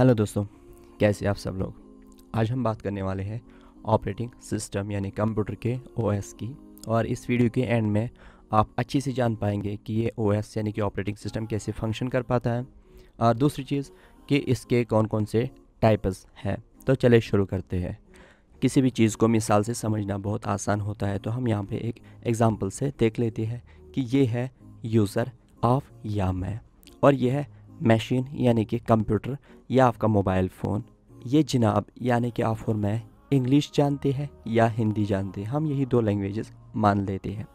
Hello दोस्तों, कैसे आप सब लोग। आज हम बात करने वाले हैं ऑपरेटिंग सिस्टम यानी कंप्यूटर के ओएस की, और इस वीडियो के एंड में आप अच्छे से जान पाएंगे कि ये ओएस यानी कि ऑपरेटिंग सिस्टम कैसे फंक्शन कर पाता है, और दूसरी चीज़ कि इसके कौन कौन से टाइप्स हैं। तो चले शुरू करते हैं। किसी भी चीज़ को मिसाल से समझना बहुत आसान होता है, तो हम यहाँ पर एक एग्ज़ाम्पल से देख लेते हैं कि ये है यूज़र ऑफ या मैं, और यह है मशीन यानी कि कंप्यूटर या आपका मोबाइल फ़ोन। ये जनाब यानी कि आप और मैं इंग्लिश जानते हैं या हिंदी जानते हैं, हम यही दो लैंग्वेजेस मान लेते हैं।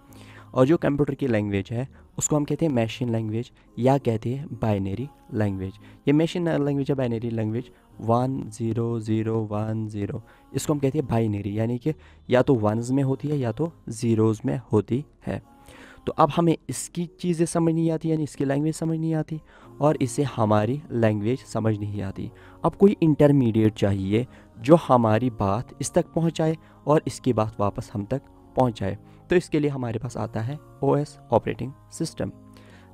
और जो कंप्यूटर की लैंग्वेज है उसको हम कहते हैं मशीन लैंग्वेज या कहते हैं बाइनरी लैंग्वेज। ये मशीन लैंग्वेज है, बाइनरी लैंग्वेज 1 0 0 1 0, इसको हम कहते हैं बाइनरी, यानी कि या तो वंस में होती है या तो ज़ीरोज़ में होती है। तो अब हमें इसकी चीज़ें समझ नहीं आती, यानी इसकी लैंग्वेज समझ नहीं आती, और इसे हमारी लैंग्वेज समझ नहीं आती। अब कोई इंटरमीडिएट चाहिए जो हमारी बात इस तक पहुंचाए और इसकी बात वापस हम तक पहुंचाए। तो इसके लिए हमारे पास आता है ओएस ऑपरेटिंग सिस्टम।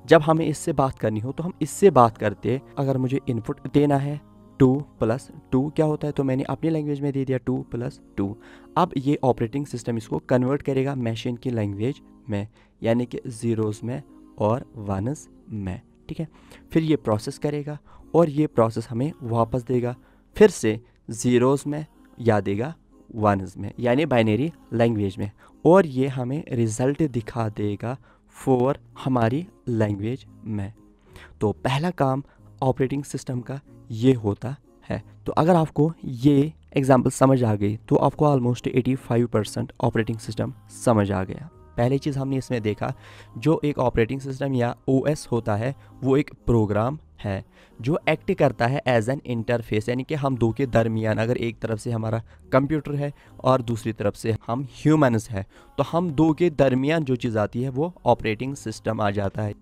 जब हमें इससे बात करनी हो तो हम इससे बात करते। अगर मुझे इनपुट देना है 2 + 2 क्या होता है, तो मैंने अपनी लैंग्वेज में दे दिया 2 + 2। अब ये ऑपरेटिंग सिस्टम इसको कन्वर्ट करेगा मशीन की लैंग्वेज में, यानी कि ज़ीरोज़ में और वनस में, ठीक है। फिर ये प्रोसेस करेगा और ये प्रोसेस हमें वापस देगा, फिर से ज़ीरोज़ में या देगा वनस में, यानी बाइनरी लैंग्वेज में, और ये हमें रिज़ल्ट दिखा देगा 4 हमारी लैंग्वेज में। तो पहला काम ऑपरेटिंग सिस्टम का ये होता है। तो अगर आपको ये एग्ज़ाम्पल समझ आ गई तो आपको ऑलमोस्ट 85% ऑपरेटिंग सिस्टम समझ आ गया। पहली चीज़ हमने इसमें देखा, जो एक ऑपरेटिंग सिस्टम या ओएस होता है वो एक प्रोग्राम है जो एक्ट करता है एज एन इंटरफेस, यानी कि हम दो के दरमियान। अगर एक तरफ से हमारा कंप्यूटर है और दूसरी तरफ से हम ह्यूमंस हैं, तो हम दो के दरमियान जो चीज़ आती है वो ऑपरेटिंग सिस्टम आ जाता है।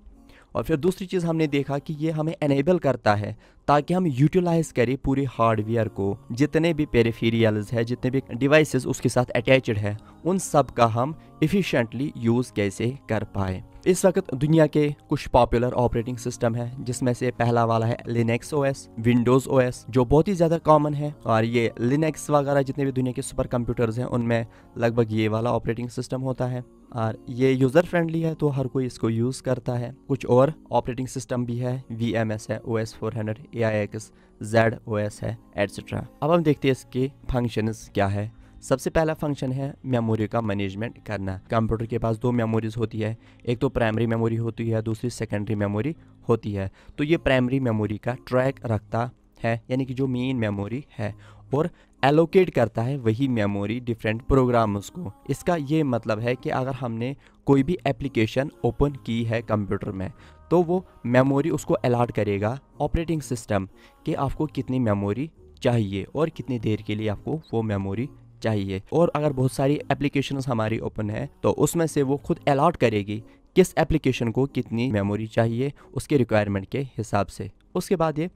और फिर दूसरी चीज़ हमने देखा कि ये हमें एनेबल करता है ताकि हम यूटिलाइज़ करें पूरे हार्डवेयर को, जितने भी पेरिफेरियल्स है, जितने भी डिवाइसेस उसके साथ अटैच्ड है, उन सब का हम एफिशिएंटली यूज़ कैसे कर पाए। इस वक्त दुनिया के कुछ पॉपुलर ऑपरेटिंग सिस्टम है, जिसमें से पहला वाला है लिनक्स ओएस, विंडोज़ ओएस जो बहुत ही ज़्यादा कॉमन है, और ये लिनक्स वगैरह जितने भी दुनिया के सुपर कंप्यूटर्स हैं उनमें लगभग ये वाला ऑपरेटिंग सिस्टम होता है, और ये यूज़र फ्रेंडली है तो हर कोई इसको यूज़ करता है। कुछ और ऑपरेटिंग सिस्टम भी है, वीएमएस है, OS 400, AIX, ZOS है, एट्सेट्रा। अब हम देखते हैं इसके फंक्शंस क्या है। सबसे पहला फंक्शन है मेमोरी का मैनेजमेंट करना। कंप्यूटर के पास दो मेमोरीज होती है, एक तो प्राइमरी मेमोरी होती है, दूसरी सेकेंडरी मेमोरी होती है। तो ये प्राइमरी मेमोरी का ट्रैक रखता है, यानी कि जो मेन मेमोरी है, और एलोकेट करता है वही मेमोरी डिफरेंट प्रोग्राम्स को। इसका ये मतलब है कि अगर हमने कोई भी एप्लीकेशन ओपन की है कंप्यूटर में, तो वो मेमोरी उसको अलॉट करेगा ऑपरेटिंग सिस्टम कि आपको कितनी मेमोरी चाहिए और कितनी देर के लिए आपको वो मेमोरी चाहिए। और अगर बहुत सारी एप्लीकेशंस हमारी ओपन है तो उसमें से वो खुद अलॉट करेगी किस एप्लीकेशन को कितनी मेमोरी चाहिए उसके रिक्वायरमेंट के हिसाब से। उसके बाद ये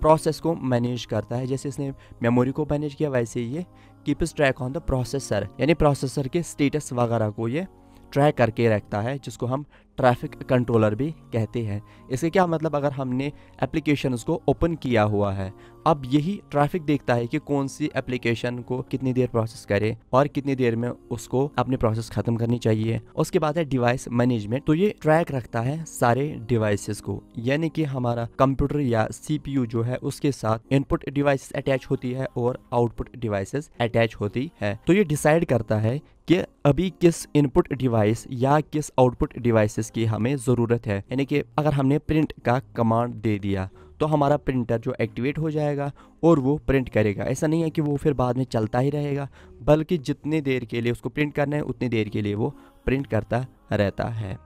प्रोसेस को मैनेज करता है, जैसे इसने मेमोरी को मैनेज किया वैसे ही ये keeps track on the processor, यानी प्रोसेसर के स्टेटस वगैरह को ये ट्रैक करके रखता है, जिसको हम ट्रैफिक कंट्रोलर भी कहते हैं। इसके क्या मतलब, अगर हमने एप्लीकेशंस को ओपन किया हुआ है, अब यही ट्रैफिक देखता है कि कौन सी एप्लीकेशन को कितनी देर प्रोसेस करे और कितनी देर में उसको अपने प्रोसेस ख़त्म करनी चाहिए। उसके बाद है डिवाइस मैनेजमेंट, तो ये ट्रैक रखता है सारे डिवाइसेस को, यानी कि हमारा कंप्यूटर या CPU जो है उसके साथ इनपुट डिवाइसेस अटैच होती है और आउटपुट डिवाइसेस अटैच होती है। तो ये डिसाइड करता है कि अभी किस इनपुट डिवाइस या किस आउटपुट डिवाइसेस की हमें ज़रूरत है, यानी कि अगर हमने प्रिंट का कमांड दे दिया तो हमारा प्रिंटर जो एक्टिवेट हो जाएगा और वो प्रिंट करेगा। ऐसा नहीं है कि वो फिर बाद में चलता ही रहेगा, बल्कि जितनी देर के लिए उसको प्रिंट करना है उतनी देर के लिए वो प्रिंट करता रहता है।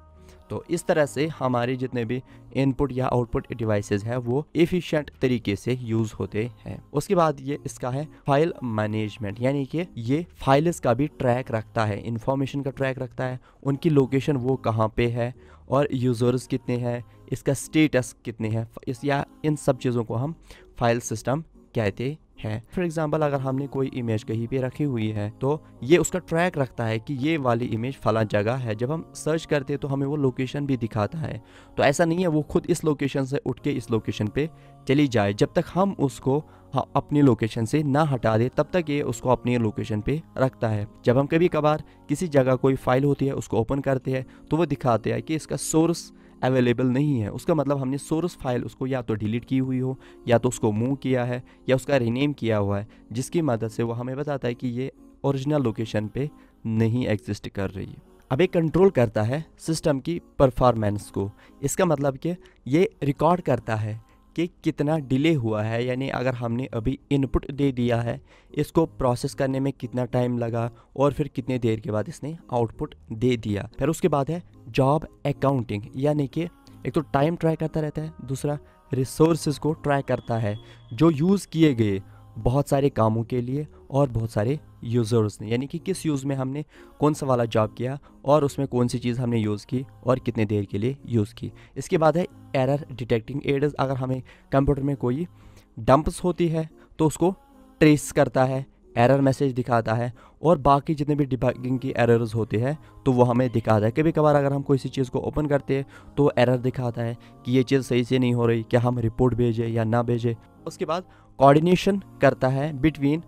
तो इस तरह से हमारे जितने भी इनपुट या आउटपुट डिवाइसेस है वो एफिशिएंट तरीके से यूज़ होते हैं। उसके बाद ये इसका है फाइल मैनेजमेंट, यानी कि ये फाइल्स का भी ट्रैक रखता है, इंफॉर्मेशन का ट्रैक रखता है, उनकी लोकेशन वो कहाँ पे है और यूज़र्स कितने हैं, इसका स्टेटस कितने हैं, या इन सब चीज़ों को हम फाइल सिस्टम कहते हैं। फॉर एग्जाम्पल, अगर हमने कोई इमेज कहीं पे रखी हुई है तो ये उसका ट्रैक रखता है कि ये वाली इमेज फला जगह है। जब हम सर्च करते हैं तो हमें वो लोकेशन भी दिखाता है, तो ऐसा नहीं है वो खुद इस लोकेशन से उठ के इस लोकेशन पे चली जाए, जब तक हम उसको अपनी लोकेशन से ना हटा दे तब तक ये उसको अपनी लोकेशन पे रखता है। जब हम कभी कभार किसी जगह कोई फाइल होती है उसको ओपन करते हैं तो वो दिखाते हैं कि इसका सोर्स अवेलेबल नहीं है, उसका मतलब हमने सोर्स फाइल उसको या तो डिलीट की हुई हो या तो उसको मूव किया है या उसका रीनेम किया हुआ है, जिसकी मदद से वो हमें बताता है कि ये ओरिजिनल लोकेशन पे नहीं एग्जिस्ट कर रही है। अब ये कंट्रोल करता है सिस्टम की परफॉर्मेंस को, इसका मतलब कि ये रिकॉर्ड करता है कि कितना डिले हुआ है, यानी अगर हमने अभी इनपुट दे दिया है इसको प्रोसेस करने में कितना टाइम लगा और फिर कितने देर के बाद इसने आउटपुट दे दिया। फिर उसके बाद है जॉब अकाउंटिंग, यानी कि एक तो टाइम ट्रैक करता रहता है, दूसरा रिसोर्सेज को ट्रैक करता है जो यूज़ किए गए बहुत सारे कामों के लिए और बहुत सारे यूज़र्स ने, यानी कि किस यूज़ में हमने कौन सा वाला जॉब किया और उसमें कौन सी चीज़ हमने यूज़ की और कितने देर के लिए यूज़ की। इसके बाद है एरर डिटेक्टिंग एरर्स, अगर हमें कंप्यूटर में कोई डंप्स होती है तो उसको ट्रेस करता है, एरर मैसेज दिखाता है और बाकी जितने भी डिबगिंग की एरर्स होते हैं तो वो हमें दिखाता है। कभी कभार अगर हम कोई सी चीज़ को ओपन करते हैं तो एरर दिखाता है कि ये चीज़ सही से नहीं हो रही, क्या हम रिपोर्ट भेजें या ना भेजें। उसके बाद कोऑर्डिनेशन करता है between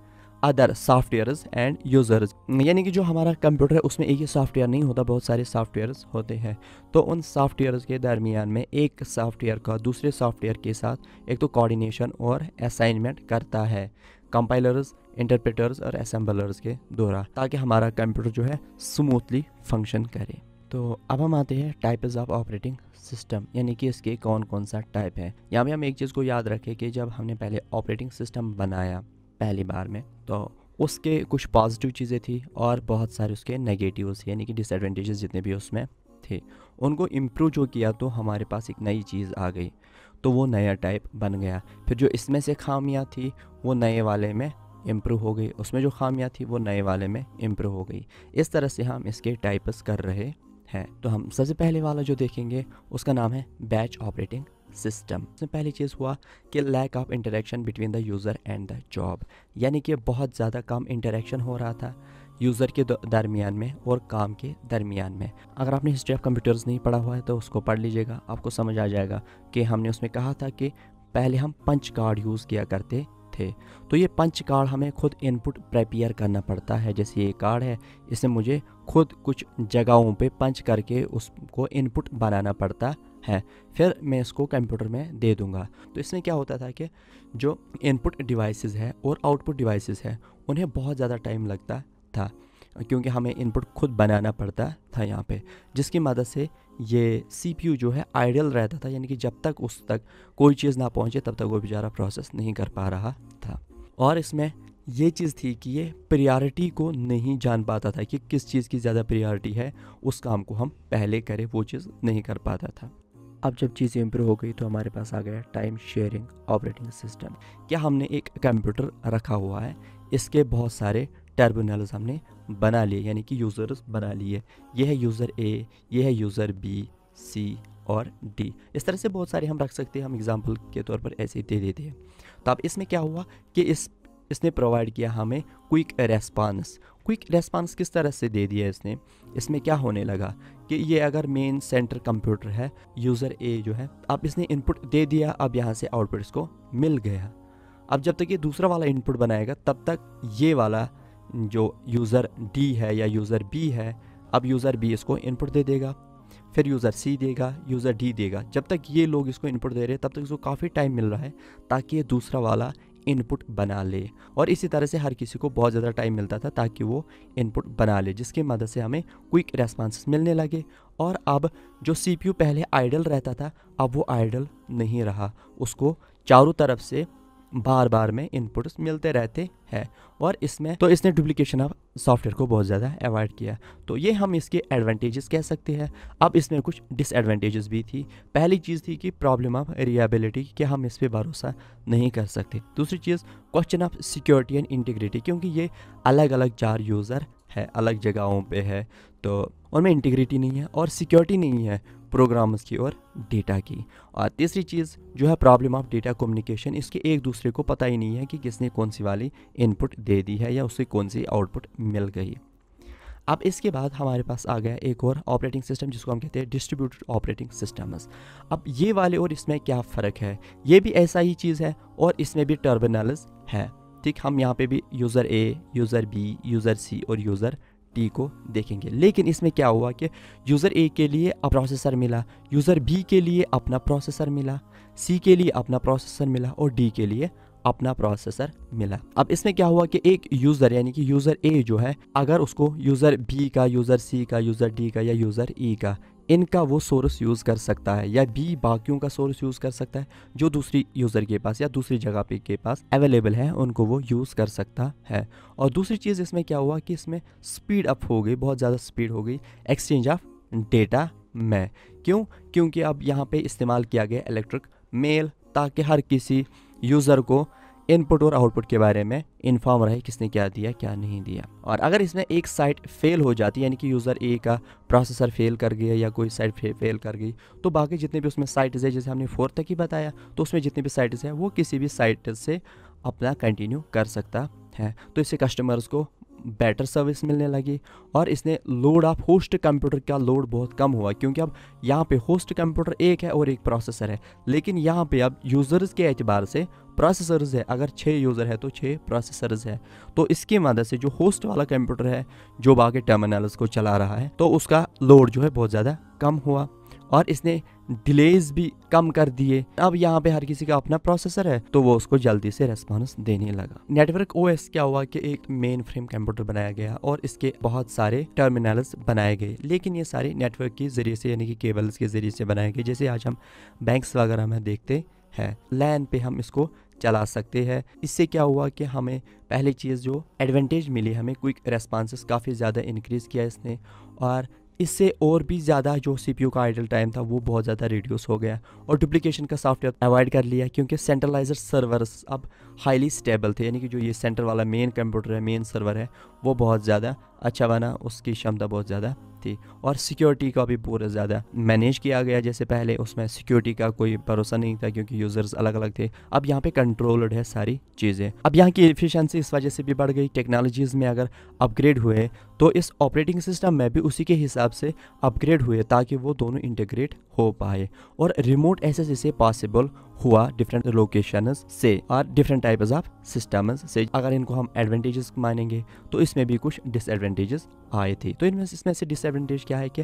other softwares and users, यानी कि जो हमारा कंप्यूटर है उसमें एक ही सॉफ्टवेयर नहीं होता, बहुत सारे सॉफ्टवेयर्स होते हैं, तो उन सॉफ्टवेयर्स के दरमियान में एक सॉफ्टवेयर का दूसरे सॉफ्टवेयर के साथ एक तो कोऑर्डिनेशन और असाइनमेंट करता है कंपाइलर्स, इंटरप्रेटर्स और असेंबलर्स के द्वारा, ताकि हमारा कंप्यूटर जो है स्मूथली फंक्शन करे। तो अब हम आते हैं टाइप्स ऑफ ऑपरेटिंग सिस्टम, यानी कि इसके कौन कौन सा टाइप है। यहाँ पर हम एक चीज़ को याद रखें कि जब हमने पहले ऑपरेटिंग सिस्टम बनाया पहली बार में तो उसके कुछ पॉजिटिव चीज़ें थी और बहुत सारे उसके नेगेटिव्स यानी कि डिसएडवांटेजेस जितने भी उसमें थे, उनको इम्प्रूव जो किया तो हमारे पास एक नई चीज़ आ गई तो वो नया टाइप बन गया। फिर जो इसमें से खामियां थी वो नए वाले में इम्प्रूव हो गई, उसमें जो खामियां थी वो नए वाले में इम्प्रूव हो गई। इस तरह से हम इसके टाइप्स कर रहे हैं। तो हम सबसे पहले वाला जो देखेंगे उसका नाम है बैच ऑपरेटिंग सिस्टम। इसमें पहली चीज़ हुआ कि lack of interaction between the user and the job, यानी कि बहुत ज़्यादा कम इंटरेक्शन हो रहा था यूज़र के दरमियान में और काम के दरमियान में। अगर आपने हिस्ट्री ऑफ कंप्यूटर्स नहीं पढ़ा हुआ है तो उसको पढ़ लीजिएगा, आपको समझ आ जाएगा कि हमने उसमें कहा था कि पहले हम पंच कार्ड यूज़ किया करते थे, तो ये पंच कार्ड हमें खुद इनपुट प्रिपेयर करना पड़ता है। जैसे ये कार्ड है इसमें मुझे खुद कुछ जगहों पे पंच करके उसको इनपुट बनाना पड़ता है, फिर मैं इसको कंप्यूटर में दे दूंगा। तो इसमें क्या होता था कि जो इनपुट डिवाइसेस है और आउटपुट डिवाइसेस है उन्हें बहुत ज़्यादा टाइम लगता था क्योंकि हमें इनपुट खुद बनाना पड़ता था यहाँ पे, जिसकी मदद से ये CPU जो है आइडल रहता था, यानी कि जब तक उस तक कोई चीज़ ना पहुँचे तब तक वो बेचारा प्रोसेस नहीं कर पा रहा था। और इसमें ये चीज़ थी कि ये प्रायोरिटी को नहीं जान पाता था कि किस चीज़ की ज़्यादा प्रायोरिटी है, उस काम को हम पहले करें वो चीज़ नहीं कर पाता था। अब जब चीज़ें इम्प्रूव हो गई तो हमारे पास आ गया टाइम शेयरिंग ऑपरेटिंग सिस्टम। क्या हमने एक कंप्यूटर रखा हुआ है, इसके बहुत सारे टर्मिनल्स हमने बना लिए, यानी कि यूज़र्स बना लिए। ये है यूज़र ए, ये है यूज़र बी, सी और डी, इस तरह से बहुत सारे हम रख सकते हैं, हम एग्जांपल के तौर पर ऐसे दे देते हैं। तो अब इसमें क्या हुआ कि इसने प्रोवाइड किया हमें क्विक रेस्पॉन्स। क्विक रेस्पॉन्स किस तरह से दे दिया इसने, इसमें क्या होने लगा कि ये अगर मेन सेंटर कंप्यूटर है यूज़र ए जो है, अब इसने इनपुट दे दिया, अब यहाँ से आउटपुट इसको मिल गया। अब जब तक ये दूसरा वाला इनपुट बनाएगा तब तक ये वाला जो यूज़र डी है या यूज़र बी है, अब यूज़र बी इसको इनपुट दे देगा, फिर यूज़र सी देगा, यूज़र डी देगा। जब तक ये लोग इसको इनपुट दे रहे हैं तब तक इसको काफ़ी टाइम मिल रहा है ताकि ये दूसरा वाला इनपुट बना ले, और इसी तरह से हर किसी को बहुत ज़्यादा टाइम मिलता था ताकि वो इनपुट बना ले, जिसकी मदद से हमें क्विक रेस्पॉन्स मिलने लगे। और अब जो CPU पहले आइडल रहता था अब वो आइडल नहीं रहा, उसको चारों तरफ से बार बार में इनपुट्स मिलते रहते हैं, और इसमें तो इसने डुप्लीकेशन ऑफ सॉफ्टवेयर को बहुत ज़्यादा अवॉइड किया। तो ये हम इसके एडवांटेजेस कह सकते हैं। अब इसमें कुछ डिसएडवांटेजेस भी थी। पहली चीज़ थी कि प्रॉब्लम ऑफ रिलायबिलिटी, कि हम इस पर भरोसा नहीं कर सकते। दूसरी चीज़ question of security and integrity, क्योंकि ये अलग अलग चार यूज़र है, अलग जगहों पे है, तो उनमें इंटीग्रिटी नहीं है और सिक्योरिटी नहीं है प्रोग्राम्स की और डेटा की। और तीसरी चीज़ जो है प्रॉब्लम ऑफ डेटा कम्युनिकेशन, इसके एक दूसरे को पता ही नहीं है कि किसने कौन सी वाली इनपुट दे दी है या उससे कौन सी आउटपुट मिल गई। अब इसके बाद हमारे पास आ गया एक और ऑपरेटिंग सिस्टम जिसको हम कहते हैं डिस्ट्रीब्यूटेड ऑपरेटिंग सिस्टम्स। अब ये वाले और इसमें क्या फ़र्क है, ये भी ऐसा ही चीज़ है और इसमें भी टर्मिनल्स है। ठीक, हम यहाँ पे भी user A, user B, user C और यूज़र टी को देखेंगे। लेकिन इसमें क्या हुआ कि यूज़र ए के लिए अपना प्रोसेसर मिला, यूज़र बी के लिए अपना प्रोसेसर मिला, सी के लिए अपना प्रोसेसर मिला और डी के लिए अपना प्रोसेसर मिला। अब इसमें क्या हुआ कि एक यूज़र यानी कि यूज़र ए जो है, अगर उसको यूज़र बी का, यूज़र सी का, यूज़र डी का या यूज़र ई का, इनका वो सोर्स यूज़ कर सकता है या बी बाकियों का सोर्स यूज़ कर सकता है जो दूसरी यूज़र के पास या दूसरी जगह पे के पास अवेलेबल है, उनको वो यूज़ कर सकता है। और दूसरी चीज़ इसमें क्या हुआ कि इसमें स्पीड अप हो गई, बहुत ज़्यादा स्पीड हो गई एक्सचेंज ऑफ डेटा में। क्यों? क्योंकि अब यहाँ पर इस्तेमाल किया गया इलेक्ट्रिक मेल, ताकि हर किसी यूज़र को इनपुट और आउटपुट के बारे में इन्फॉर्म रहे, किसने क्या दिया क्या नहीं दिया। और अगर इसमें एक साइट फेल हो जाती है यानी कि यूज़र ए का प्रोसेसर फेल कर गया या कोई साइट फेल कर गई, तो बाकी जितने भी उसमें साइट्स है, जैसे हमने 4 तक ही बताया, तो उसमें जितने भी साइट्स हैं वो किसी भी साइट से अपना कंटिन्यू कर सकता है। तो इससे कस्टमर्स को बेटर सर्विस मिलने लगी और इसने लोड ऑफ होस्ट कंप्यूटर का लोड बहुत कम हुआ, क्योंकि अब यहाँ पे होस्ट कंप्यूटर एक है और एक प्रोसेसर है। लेकिन यहाँ पे अब यूज़र्स के एतबार से प्रोसेसर्स है, अगर 6 यूज़र है तो 6 प्रोसेसर्स है। तो इसकी मदद से जो होस्ट वाला कंप्यूटर है जो बाकी टर्मिनल्स को चला रहा है, तो उसका लोड जो है बहुत ज़्यादा कम हुआ और इसने डिलेज भी कम कर दिए। अब यहाँ पे हर किसी का अपना प्रोसेसर है तो वो उसको जल्दी से रेस्पॉन्स देने लगा। नेटवर्क ओएस क्या हुआ कि एक मेन फ्रेम कंप्यूटर बनाया गया और इसके बहुत सारे टर्मिनल्स बनाए गए, लेकिन ये सारे नेटवर्क के जरिए से यानी कि केबल्स के जरिए से बनाए गए, जैसे आज हम बैंक्स वगैरह में देखते हैं। लैन पे हम इसको चला सकते हैं। इससे क्या हुआ कि हमें पहली चीज़ जो एडवांटेज मिली, हमें क्विक रेस्पॉन्स काफ़ी ज़्यादा इंक्रीज़ किया इसने, और इससे और भी ज़्यादा जो सीपीयू का आइडल टाइम था वो बहुत ज़्यादा रिड्यूस हो गया और डुप्लीकेशन का सॉफ्टवेयर अवॉइड कर लिया, क्योंकि सेंट्रलाइज्ड सर्वर्स अब हाईली स्टेबल थे, यानी कि जो ये सेंटर वाला मेन कंप्यूटर है, मेन सर्वर है, वो बहुत ज़्यादा अच्छा बना, उसकी क्षमता बहुत ज़्यादा थी। और सिक्योरिटी का भी पूरा ज़्यादा मैनेज किया गया, जैसे पहले उसमें सिक्योरिटी का कोई भरोसा नहीं था क्योंकि यूज़र्स अलग अलग थे, अब यहाँ पे कंट्रोल्ड है सारी चीज़ें। अब यहाँ की एफिशिएंसी इस वजह से भी बढ़ गई। टेक्नोलॉजीज़ में अगर अपग्रेड हुए तो इस ऑपरेटिंग सिस्टम में भी उसी के हिसाब से अपग्रेड हुए, ताकि वो दोनों इंटीग्रेट हो पाए और रिमोट एक्सेस इसे पॉसिबल हुआ डिफरेंट लोकेशंस से और डिफरेंट टाइप्स ऑफ सिस्टम्स से। अगर इनको हम एडवांटेजेस मानेंगे तो इसमें भी कुछ डिसएडवांटेजेस आए थे। तो इनमें इसमें से डिसएडवांटेज क्या है कि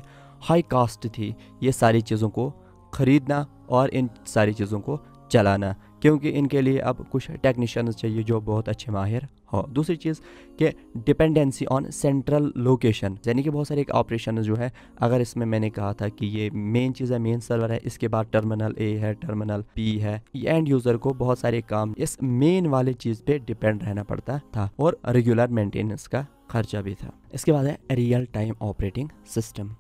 हाई कॉस्ट थी ये सारी चीज़ों को खरीदना और इन सारी चीज़ों को चलाना, क्योंकि इनके लिए अब कुछ टेक्नीशियंस चाहिए जो बहुत अच्छे माहिर हो। दूसरी चीज़ के डिपेंडेंसी ऑन सेंट्रल लोकेशन, यानी कि बहुत सारे एक ऑपरेशन जो है, अगर इसमें मैंने कहा था कि ये मेन चीज़ है, मेन सर्वर है, इसके बाद टर्मिनल ए है, टर्मिनल बी है, एंड यूज़र को बहुत सारे काम इस मेन वाले चीज़ पे डिपेंड रहना पड़ता था और रेगुलर मेंटेनेंस का खर्चा भी था। इसके बाद है रियल टाइम ऑपरेटिंग सिस्टम।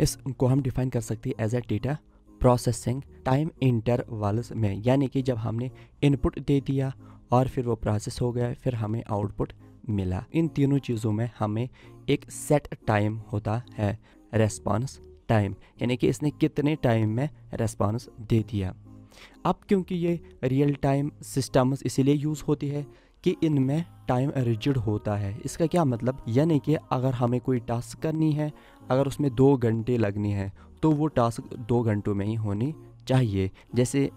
इसको हम डिफाइन कर सकते हैं as a data processing time intervals में, यानी कि जब हमने इनपुट दे दिया और फिर वो प्रोसेस हो गया, फिर हमें आउटपुट मिला, इन तीनों चीज़ों में हमें एक सेट टाइम होता है रेस्पॉन्स टाइम, यानी कि इसने कितने टाइम में रेस्पॉन्स दे दिया। अब क्योंकि ये रियल टाइम सिस्टम्स इसीलिए यूज़ होती है कि इनमें टाइम रिजिड होता है। इसका क्या मतलब, यानी कि अगर हमें कोई टास्क करनी है, अगर उसमें 2 घंटे लगनी है तो वो टास्क 2 घंटों में ही होनी चाहिए। जैसे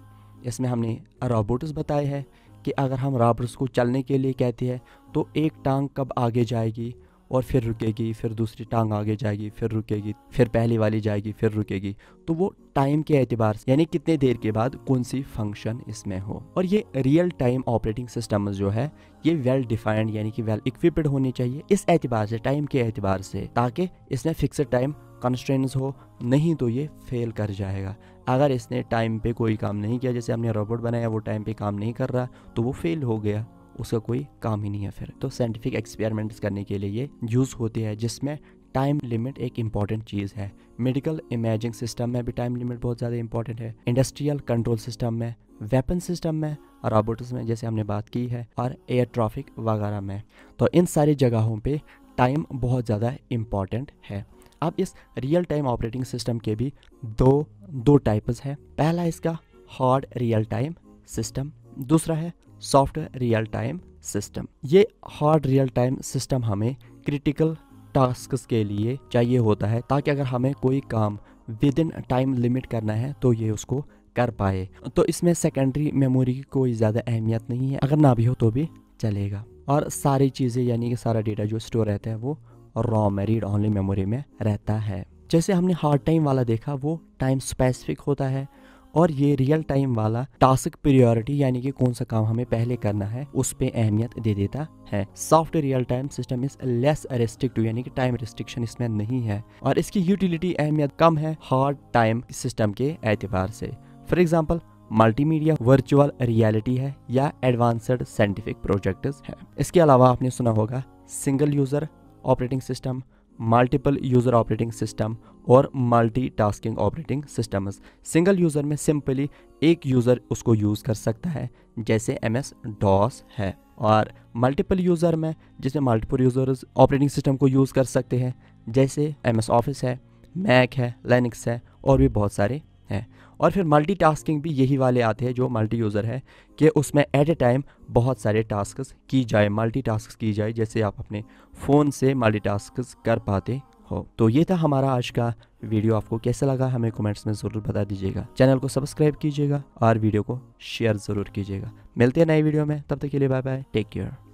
इसमें हमने रोबोट्स बताए हैं कि अगर हम रोबोट्स को चलने के लिए कहते हैं तो एक टांग कब आगे जाएगी और फिर रुकेगी, फिर दूसरी टांग आगे जाएगी, फिर रुकेगी, फिर पहली वाली जाएगी, फिर रुकेगी, तो वो टाइम के एतबार से यानी कितने देर के बाद कौन सी फंक्शन इसमें हो। और ये रियल टाइम ऑपरेटिंग सिस्टम जो है ये वेल डिफाइंड यानी कि वेल इक्विप्ड होनी चाहिए इस एतबार से, टाइम के एतबार से, ताकि इसमें फिक्सड टाइम कंस्ट्रेंट्स हो, नहीं तो ये फेल कर जाएगा। अगर इसने टाइम पे कोई काम नहीं किया, जैसे हमने रोबोट बनाया वो टाइम पे काम नहीं कर रहा तो वो फेल हो गया, उसका कोई काम ही नहीं है फिर। तो साइंटिफिक एक्सपेरिमेंट्स करने के लिए ये यूज़ होती है, जिसमें टाइम लिमिट एक इंपॉर्टेंट चीज़ है। मेडिकल इमेजिंग सिस्टम में भी टाइम लिमिट बहुत ज़्यादा इंपॉर्टेंट है, इंडस्ट्रियल कंट्रोल सिस्टम में, वेपन सिस्टम में, रोबोटिक्स में जैसे हमने बात की है, और एयर ट्रैफिक वगैरह में। तो इन सारी जगहों पर टाइम बहुत ज़्यादा इम्पॉर्टेंट है। अब इस रियल टाइम ऑपरेटिंग सिस्टम के भी दो टाइप्स हैं। पहला इसका हार्ड रियल टाइम सिस्टम, दूसरा है सॉफ्टवेयर रियल टाइम सिस्टम। ये हार्ड रियल टाइम सिस्टम हमें क्रिटिकल टास्क्स के लिए चाहिए होता है, ताकि अगर हमें कोई काम विद इन टाइम लिमिट करना है तो ये उसको कर पाए। तो इसमें सेकेंडरी मेमोरी की कोई ज़्यादा अहमियत नहीं है, अगर ना भी हो तो भी चलेगा। और सारी चीज़ें यानी कि सारा डेटा जो स्टोर रहता है वो रॉम रीड ऑनली मेमोरी में रहता है। जैसे हमने हार्ड टाइम वाला देखा वो टाइम स्पेसिफिक होता है, और ये रियल टाइम वाला टास्क प्रायोरिटी यानी कि कौन सा काम हमें पहले करना है उस पे अहमियत दे देता है। Soft real time system is less restrictive यानी कि टाइम रिस्ट्रिक्शन इसमें नहीं है, और इसकी यूटिलिटी अहमियत कम है हार्ड टाइम सिस्टम के एतबार से। For example multimedia, virtual reality है या एडवांसड साइंटिफिक प्रोजेक्ट्स है। इसके अलावा आपने सुना होगा single user operating system, multiple user operating system और multitasking operating systems. Single user में सिंपली एक यूज़र उसको यूज़ कर सकता है जैसे MS-DOS है, और मल्टीपल यूज़र में जिसमें मल्टीपल यूज़र्स ऑपरेटिंग सिस्टम को यूज़ कर सकते हैं जैसे MS Office है, मैक है, लिनक्स है और भी बहुत सारे हैं। और फिर मल्टीटास्किंग भी यही वाले आते हैं जो मल्टी यूज़र है कि उसमें एट ए टाइम बहुत सारे टास्क की जाए, मल्टीटास्क की जाए, जैसे आप अपने फ़ोन से मल्टीटास्क कर पाते हो। तो ये था हमारा आज का वीडियो, आपको कैसा लगा हमें कमेंट्स में ज़रूर बता दीजिएगा। चैनल को सब्सक्राइब कीजिएगा और वीडियो को शेयर ज़रूर कीजिएगा। मिलते हैं नए वीडियो में, तब तक के लिए बाय बाय, टेक केयर।